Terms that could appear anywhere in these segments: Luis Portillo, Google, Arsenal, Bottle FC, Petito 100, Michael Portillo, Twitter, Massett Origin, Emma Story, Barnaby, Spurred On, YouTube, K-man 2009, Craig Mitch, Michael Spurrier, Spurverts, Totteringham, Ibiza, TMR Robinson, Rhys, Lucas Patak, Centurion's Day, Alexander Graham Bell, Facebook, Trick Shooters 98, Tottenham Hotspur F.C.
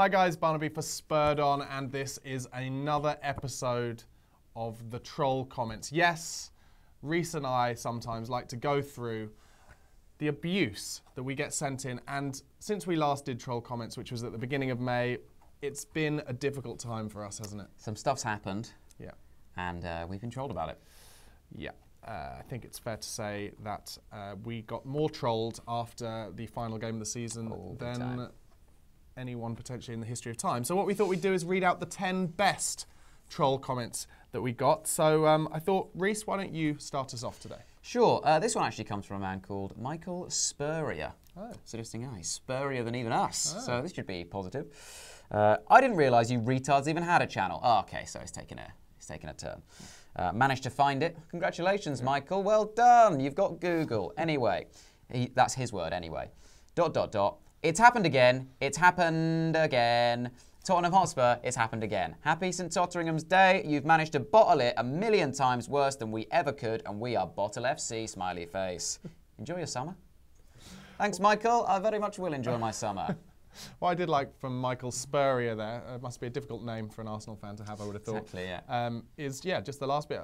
Hi guys, Barnaby for Spurred On, and this is another episode of the troll comments. Yes, Rhys and I sometimes like to go through the abuse that we get sent in, and since we last did troll comments, which was at the beginning of May, it's been a difficult time for us, hasn't it? Some stuff's happened. Yeah. And we've been trolled about it. Yeah. I think it's fair to say that we got more trolled after the final game of the season than anyone potentially in the history of time. So what we thought we'd do is read out the 10 best troll comments that we got. So I thought, Rhys, why don't you start us off today? Sure. This one actually comes from a man called Michael Spurrier. Oh. Suggesting I spurrier than even us. Oh. So this should be positive. I didn't realise you retards even had a channel. Oh, okay, so he's taken a turn. Managed to find it. Congratulations, Michael. Well done. You've got Google. Anyway, that's his word anyway. ... It's happened again. It's happened again. Tottenham Hotspur, it's happened again. Happy St. Totteringham's Day. You've managed to bottle it 1,000,000 times worse than we ever could, and we are Bottle FC, smiley face. Enjoy your summer. Thanks, Michael. I very much will enjoy my summer. Well, I did like from Michael Spurrier there, it must be a difficult name for an Arsenal fan to have, I would have thought. Exactly, yeah. Just the last bit.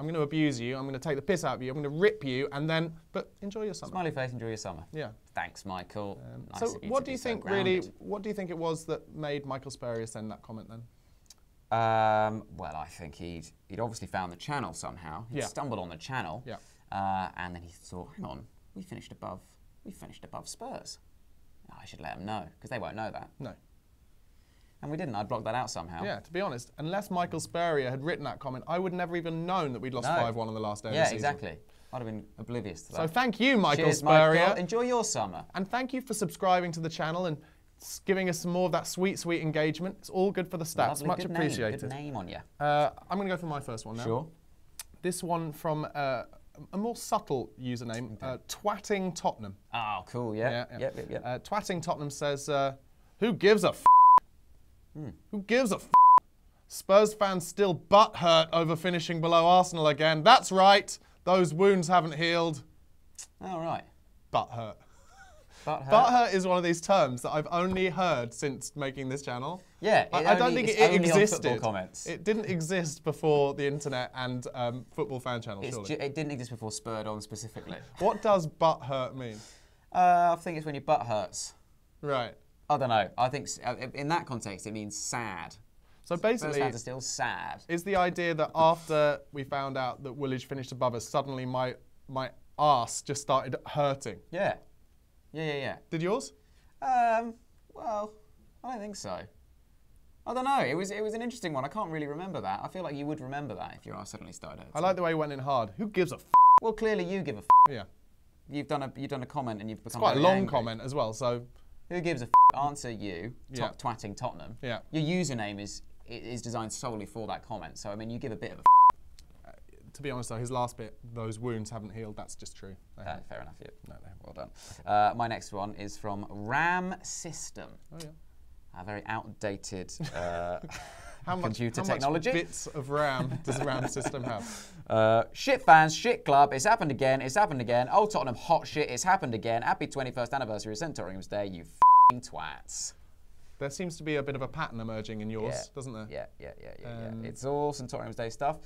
I'm going to abuse you, I'm going to take the piss out of you, I'm going to rip you, and then, but enjoy your summer. Smiley face, enjoy your summer. Yeah. Thanks, Michael. Nice so what do you think, really, what do you think it was that made Michael Spurrier send that comment then? Well, I think he'd obviously found the channel somehow. He'd stumbled on the channel, and then he thought, hang on, we finished above Spurs. I should let them know, because they won't know that. No. And we didn't. I blocked that out somehow. Yeah, to be honest, unless Michael Spurrier had written that comment, I would never even known that we'd lost 5-1 on the last day of the season. Yeah, exactly. I'd have been oblivious to that. So thank you, Michael Spurrier. Michael. Enjoy your summer. And thank you for subscribing to the channel and giving us some more of that sweet, sweet engagement. It's all good for the stats. Lovely. Much good appreciated. Name. Good name on you. I'm going to go for my first one now. Sure. This one from a more subtle username, Twatting Tottenham. Oh, cool, yeah. Twatting Tottenham says, who gives a f***? Who gives a f***? Spurs fans still butthurt over finishing below Arsenal again. That's right, those wounds haven't healed. All right. Butthurt. Butthurt. Butthurt is one of these terms that I've only heard since making this channel. Yeah, I don't think it existed. It didn't exist before the internet and football fan channels, surely. It didn't exist before Spurred On specifically. What does butthurt mean? I think it's when your butt hurts. Right. I don't know. I think in that context it means sad. So basically, fans are still sad. Is the idea that after we found out that Woolwich finished above us, suddenly my arse just started hurting? Yeah. Yeah. Did yours? Well, I don't think so. I don't know. It was an interesting one. I can't really remember that. I feel like you would remember that if your arse suddenly started hurting. I like the way you went in hard. Who gives a f***? Well, clearly you give a f***. Yeah. You've done a comment and you've become quite a long angry comment as well. So. Who gives a f***? Answer you, Twatting Tottenham. Yeah. Your username is designed solely for that comment, so I mean, you give a bit of a f***. To be honest though, his last bit, those wounds haven't healed, that's just true. Fair enough, yeah. No, well done. My next one is from Ram System. Oh yeah. A very outdated computer technology. How much bits of RAM does Ram System have? Shit fans, shit club, it's happened again, it's happened again. Old Tottenham hot shit, it's happened again. Happy 21st anniversary of Centurion's Day, you f***ing twats. There seems to be a bit of a pattern emerging in yours, doesn't there? Yeah. It's all Centurion's Day stuff.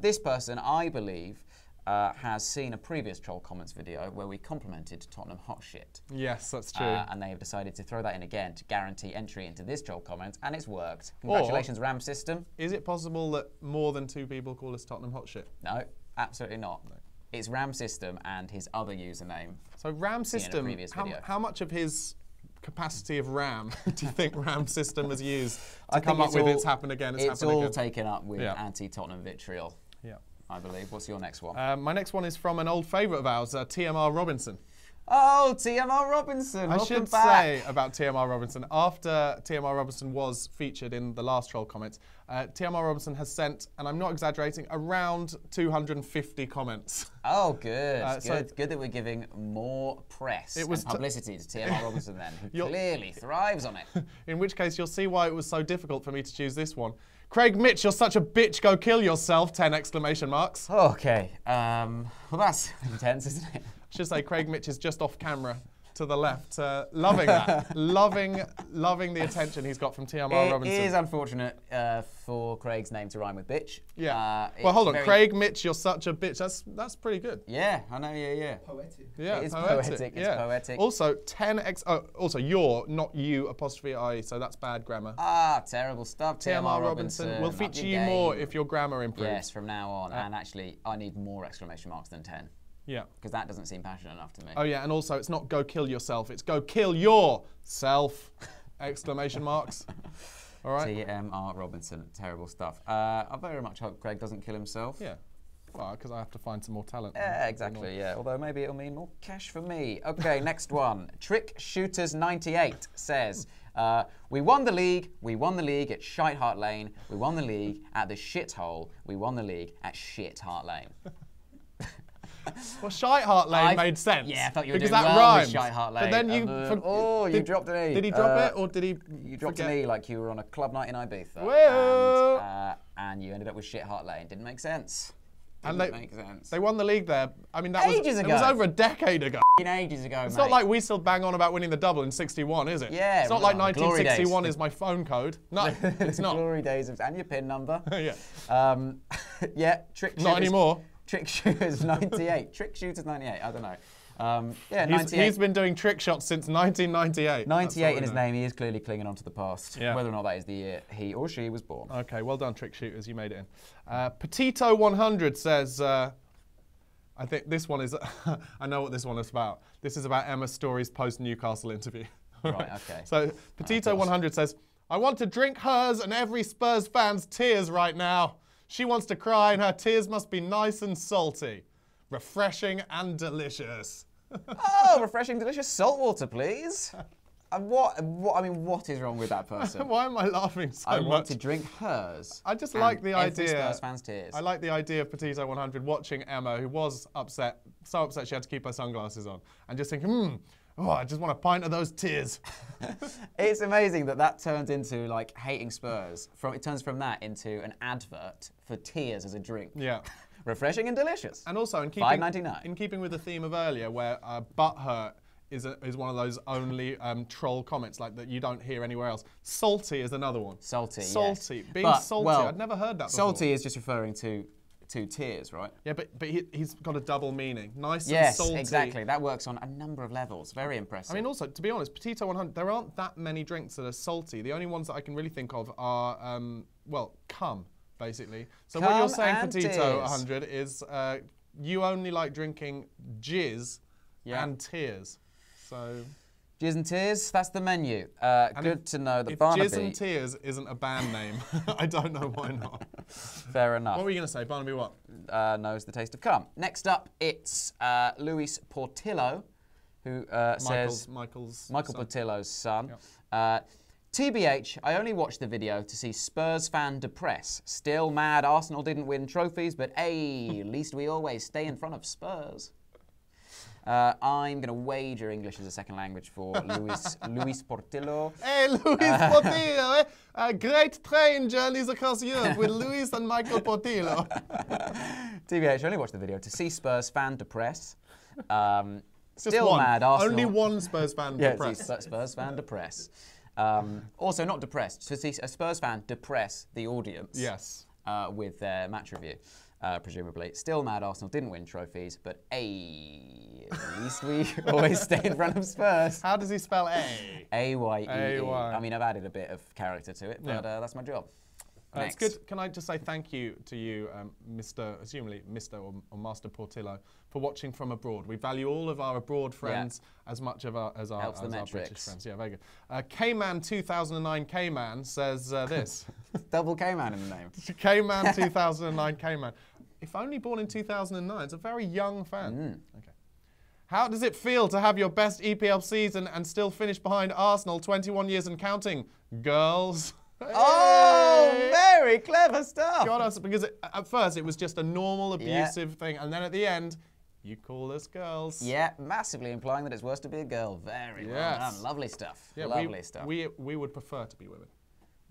This person, I believe, has seen a previous troll comments video where we complimented Tottenham hot shit. Yes, that's true. And they have decided to throw that in again to guarantee entry into this troll comment, and it's worked. Congratulations, Ram System. Is it possible that more than 2 people call us Tottenham hot shit? No, absolutely not. No. It's Ram System and his other username. So Ram System, how much of his capacity of RAM do you think Ram System has used to come up with it's happened again, it's happened again? It's all taken up with anti-Tottenham vitriol. Yeah. I believe. What's your next one? My next one is from an old favourite of ours, TMR Robinson. Oh, TMR Robinson! I should say about TMR Robinson, after TMR Robinson was featured in the last troll comments, TMR Robinson has sent, and I'm not exaggerating, around 250 comments. Oh, good. Good that we're giving more press and publicity to TMR Robinson then, who clearly thrives on it. In which case, you'll see why it was so difficult for me to choose this one. Craig Mitch, you're such a bitch, go kill yourself, 10 exclamation marks. Okay, well that's intense, isn't it? I should say Craig Mitch is just off camera to the left. Loving that. loving the attention he's got from TMR Robinson. It is unfortunate for Craig's name to rhyme with bitch. Yeah. Well, hold on. Craig Mitch, you're such a bitch. That's pretty good. Yeah, I know. Yeah, yeah. Poetic. Yeah, it is poetic. It's poetic. Also, 10x. Oh, also, you're, not you, apostrophe I, so that's bad grammar. Ah, terrible stuff. TMR Robinson. We'll feature you more if your grammar improves. Yes, from now on. And actually, I need more exclamation marks than 10. Yeah. Because that doesn't seem passionate enough to me. Oh, yeah. And also, it's not go kill yourself. It's go kill yourself! Exclamation marks. All right. TMR Robinson. Terrible stuff. I very much hope Craig doesn't kill himself. Yeah. Well, because I have to find some more talent. Yeah, exactly. Yeah. Although maybe it'll mean more cash for me. Okay, next one. Trick Shooters 98 says, we won the league. We won the league at Shite Hart Lane. We won the league at the shithole. We won the league at Shit Hart Lane. Well, Shite Hart Lane made sense. Yeah, I thought you were doing well with Shite Hart Lane. But then you, you dropped an E. Did he drop it, or did he? You dropped an E like you were on a club night in Ibiza. Whoa! And you ended up with Shit Hart Lane. Didn't make sense. They won the league there. I mean, that was over a decade ago. Ages ago, it's not like we still bang on about winning the double in '61, is it? Yeah. It's not like 1961 is my phone code. No, it's not. Glory days of, and your PIN number. Yeah. Yeah. Trick Shooters. Not anymore. Trick Shooters 98. Trick Shooters 98. I don't know. Yeah, 98. He's been doing trick shots since 1998. 98 in his name. He is clearly clinging on to the past, yeah. Whether or not that is the year he or she was born. Okay, well done, Trick Shooters. You made it in. Petito 100 says, I think this one is, I know what this one is about. This is about Emma Story's post-Newcastle interview. Right, okay. So Petito 100 says, I want to drink hers and every Spurs fan's tears right now. She wants to cry and her tears must be nice and salty. Refreshing and delicious. Oh, refreshing, delicious salt water, please. And what? I mean, what is wrong with that person? Why am I laughing so much? I want to drink hers. I just like the idea. Spurs fans' tears. I like the idea of Petito 100 watching Emma, who was upset, so upset she had to keep her sunglasses on, and just thinking, oh, I just want a pint of those tears. It's amazing that that turns into like hating Spurs. It turns from that into an advert for tears as a drink. Yeah. Refreshing and delicious. And also, in keeping with the theme of earlier, where butthurt is one of those only troll comments like that you don't hear anywhere else. Salty is another one. Salty. Salty. Yes. Being salty. Well, I'd never heard that before. Salty is just referring to tears, right? Yeah, but he's got a double meaning. Nice and salty. Yes, exactly. That works on a number of levels. Very impressive. I mean, also, to be honest, Petito 100, there aren't that many drinks that are salty. The only ones that I can really think of are, well, cum. Basically. So what you're saying, Petito 100, is you only like drinking jizz and tears. So jizz and tears, that's the menu. Good to know that Barnaby... Jizz and tears isn't a band name. I don't know why not. Fair enough. What were you going to say? Barnaby what? Knows the taste of cum. Next up, it's Luis Portillo, who says... Michael Portillo's son. Yep. TBH, I only watched the video to see Spurs fan depress. Still mad Arsenal didn't win trophies, but hey, at least we always stay in front of Spurs. I'm going to wager English as a second language for Luis Portillo. Hey, Luis Portillo, eh? Great train journeys across Europe with Luis and Michael Portillo. TBH, I only watched the video to see Spurs fan depress. Still mad Arsenal. Only one Spurs fan depress. Yeah, Spurs fan depress. Also, not depressed. So a Spurs fan depress the audience. Yes. With their match review, presumably. Still mad Arsenal didn't win trophies, but ayy, at least we always stay in front of Spurs. How does he spell A? A-Y-E-E. I mean, I've added a bit of character to it, but that's my job. It's good. Can I just say thank you to you, assumably Mr. or Master Portillo, for watching from abroad. We value all of our abroad friends as much of as our British friends. Yeah, very good. K-man 2009 K-man says this. Double K-man in the name. K-man 2009 K-man. If only born in 2009, it's a very young fan. Mm. Okay. How does it feel to have your best EPL season and still finish behind Arsenal 21 years and counting? Girls. Oh, very clever stuff. Got us, because at first it was just a normal abusive thing, and then at the end, you call us girls. Yeah, massively implying that it's worse to be a girl. Very well done. Lovely stuff. Yeah, lovely stuff. We would prefer to be women.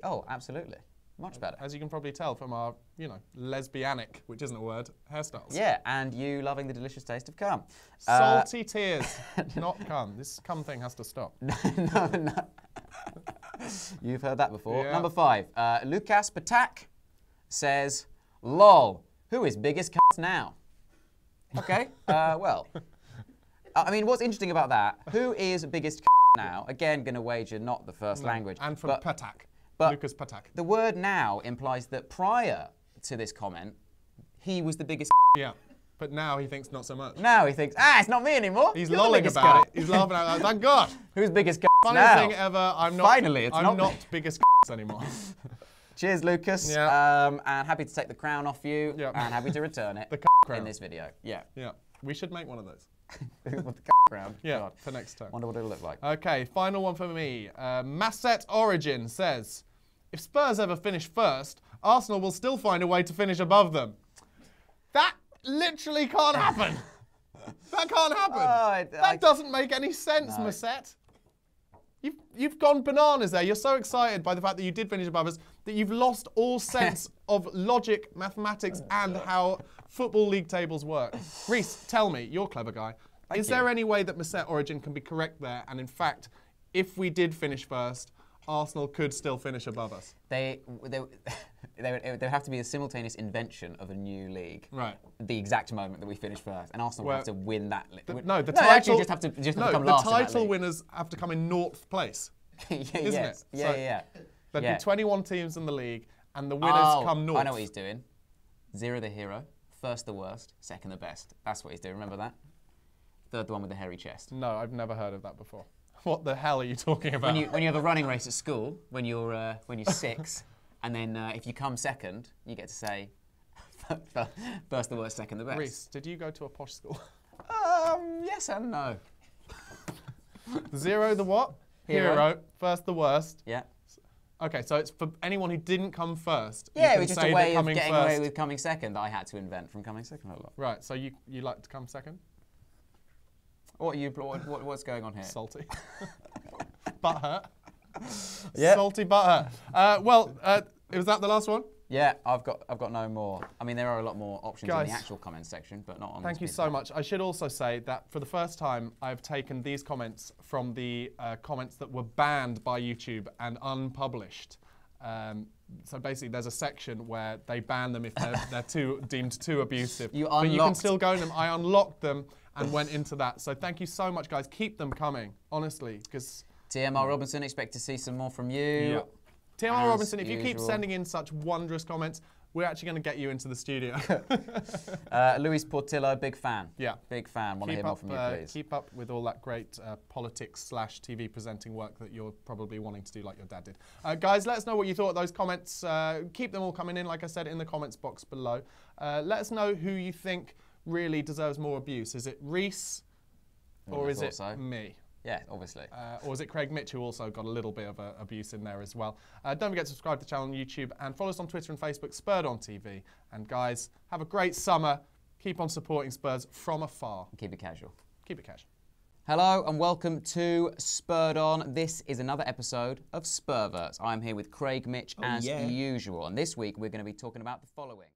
Oh, absolutely. Much better. As you can probably tell from our, you know, lesbianic, which isn't a word, hairstyles. Yeah, and you loving the delicious taste of cum. Salty tears, not cum. This cum thing has to stop. No. You've heard that before. Yeah. Number 5, Lucas Patak says, "Lol, who is biggest cunt now?" Okay, well, I mean, what's interesting about that? Who is biggest cunt now? Again, going to wager not the first language. And from Patak. But Lucas Patak. The word now implies that prior to this comment, he was the biggest. Yeah, but now he thinks not so much. Now he thinks, ah, it's not me anymore. He's lolling about it. He's laughing out loud. Thank God. Who's biggest? Funniest thing ever. I'm not. Finally, it's I'm not biggest anymore. Cheers, Lucas. Yeah. And happy to take the crown off you. Yeah. And happy to return it. The crown. In this video. Yeah. Yeah. We should make one of those. With the crown. Yeah. God. For next time. Wonder what it'll look like. Okay. Final one for me. Massett Origin says, "If Spurs ever finish first, Arsenal will still find a way to finish above them." That literally can't happen. That can't happen. That doesn't make any sense, no. Massett. You've gone bananas there. You're so excited by the fact that you did finish above us that you've lost all sense of logic, mathematics, and how football league tables work. Rhys, tell me, you're a clever guy. Is there any way that Massett Origin can be correct there? And in fact, if we did finish first, Arsenal could still finish above us. There would have to be a simultaneous invention of a new league. Right. The exact moment that we finish first, and Arsenal would have to win that. The title winners have to come in 0th place. Isn't it? There'd be 21 teams in the league, and the winners come 0th. I know what he's doing. Zero the hero, first the worst, second the best. That's what he's doing. Remember that? Third the one with the hairy chest. No, I've never heard of that before. What the hell are you talking about? When you have a running race at school, when you're 6, and then if you come 2nd, you get to say, first the worst, second the best. Rhys, did you go to a posh school? Yes and no. Zero the what? Hero. First the worst. Yeah. Okay, so it's for anyone who didn't come 1st. Yeah, it was just a way of getting away with coming 2nd. I had to invent from coming 2nd a lot. Right, so you like to come 2nd? What's going on here? Salty. Butthurt. Yep. Salty butthurt. Was that the last one? Yeah, I've got no more. I mean, there are a lot more options in the actual comments section, but not on. Thank you so much. I should also say that for the first time, I've taken these comments from the comments that were banned by YouTube and unpublished. So basically, there's a section where they ban them if they're deemed too abusive. But you can still go in them. I unlocked them and went into that. So thank you so much, guys. Keep them coming, honestly, because TMR Robinson, expect to see some more from you. Yeah. TMR Robinson, if you keep sending in such wondrous comments, we're actually going to get you into the studio. Luis Portillo, big fan. Yeah, big fan. Want to hear more from you, please. Keep up with all that great politics/TV presenting work that you're probably wanting to do, like your dad did. Guys, let us know what you thought of those comments. Keep them all coming in, like I said, in the comments box below. Let us know who you think really deserves more abuse. Is it Rhys, or is it me? Yeah, obviously. Or is it Craig Mitch, who also got a little bit of abuse in there as well? Don't forget to subscribe to the channel on YouTube and follow us on Twitter and Facebook, Spurred On TV. And guys, have a great summer. Keep on supporting Spurs from afar. Keep it casual. Keep it casual. Hello and welcome to Spurred On. This is another episode of Spurverts. I'm here with Craig Mitch as usual. And this week we're going to be talking about the following.